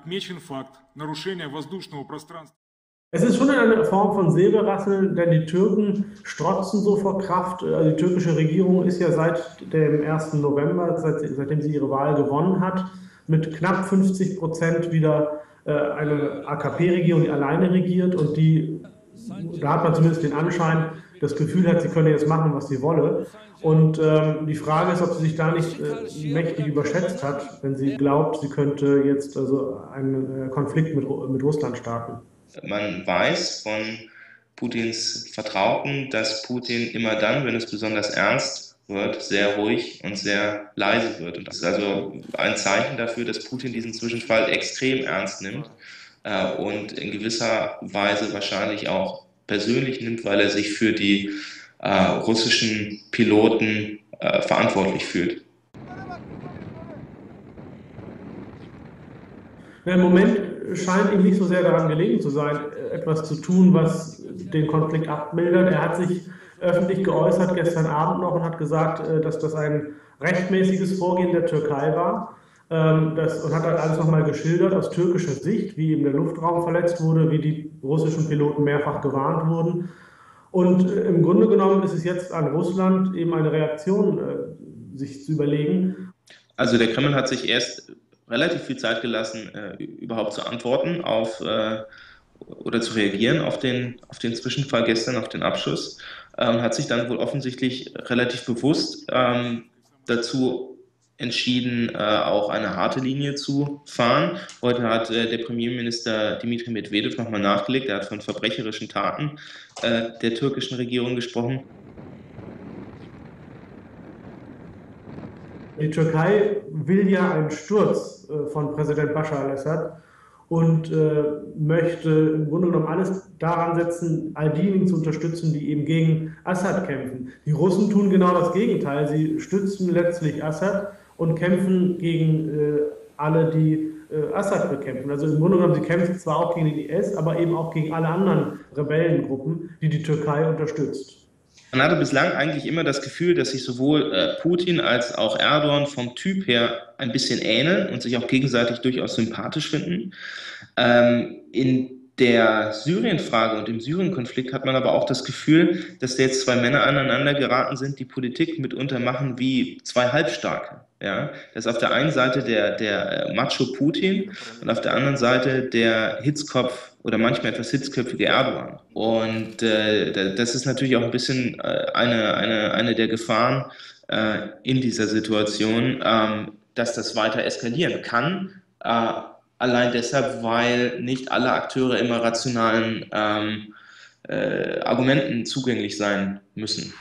отмечен факт нарушения воздушного пространства. Es ist schon eine Form von Säbelrasseln, denn die Türken strotzen so vor Kraft. Also die türkische Regierung ist ja seit dem 1. November, seitdem sie ihre Wahl gewonnen hat, mit knapp 50% wieder eine AKP-Regierung, die alleine regiert und die, da hat man zumindest den Anschein, das Gefühl hat, sie könne jetzt machen, was sie wolle. Und die Frage ist, ob sie sich da nicht mächtig überschätzt hat, wenn sie glaubt, sie könnte jetzt also einen Konflikt mit Russland starten. Man weiß von Putins Vertrauten, dass Putin immer dann, wenn es besonders ernst wird, sehr ruhig und sehr leise wird. Und das ist also ein Zeichen dafür, dass Putin diesen Zwischenfall extrem ernst nimmt und in gewisser Weise wahrscheinlich auch persönlich nimmt, weil er sich für die russischen Piloten verantwortlich fühlt. Im Moment scheint ihm nicht so sehr daran gelegen zu sein, etwas zu tun, was den Konflikt abmildert. Er hat sich öffentlich geäußert gestern Abend noch und hat gesagt, dass das ein rechtmäßiges Vorgehen der Türkei war. Und hat dann alles nochmal geschildert aus türkischer Sicht, wie eben der Luftraum verletzt wurde, wie die russischen Piloten mehrfach gewarnt wurden. Und im Grunde genommen ist es jetzt an Russland, eben eine Reaktion sich zu überlegen. Also der Kreml hat sich erst relativ viel Zeit gelassen, überhaupt zu antworten auf oder zu reagieren auf den Zwischenfall gestern, auf den Abschuss, und hat sich dann wohl offensichtlich relativ bewusst dazu entschieden, auch eine harte Linie zu fahren. Heute hat der Premierminister Dmitri Medwedew nochmal nachgelegt, er hat von verbrecherischen Taten der türkischen Regierung gesprochen. Die Türkei will ja einen Sturz von Präsident Bashar al-Assad und möchte im Grunde genommen alles daran setzen, all diejenigen zu unterstützen, die eben gegen Assad kämpfen. Die Russen tun genau das Gegenteil. Sie stützen letztlich Assad und kämpfen gegen alle, die Assad bekämpfen. Also im Grunde genommen, sie kämpfen zwar auch gegen den IS, aber eben auch gegen alle anderen Rebellengruppen, die die Türkei unterstützt. Man hatte bislang eigentlich immer das Gefühl, dass sich sowohl Putin als auch Erdogan vom Typ her ein bisschen ähneln und sich auch gegenseitig durchaus sympathisch finden. In der Syrien-Frage und im Syrien-Konflikt hat man aber auch das Gefühl, dass da jetzt zwei Männer aneinander geraten sind, die Politik mitunter machen wie zwei Halbstarke. Ja? Das ist auf der einen Seite der Macho Putin und auf der anderen Seite der Hitzkopf oder manchmal etwas hitzköpfige Erdogan. Und das ist natürlich auch ein bisschen eine der Gefahren in dieser Situation, dass das weiter eskalieren kann. Allein deshalb, weil nicht alle Akteure immer rationalen Argumenten zugänglich sein müssen.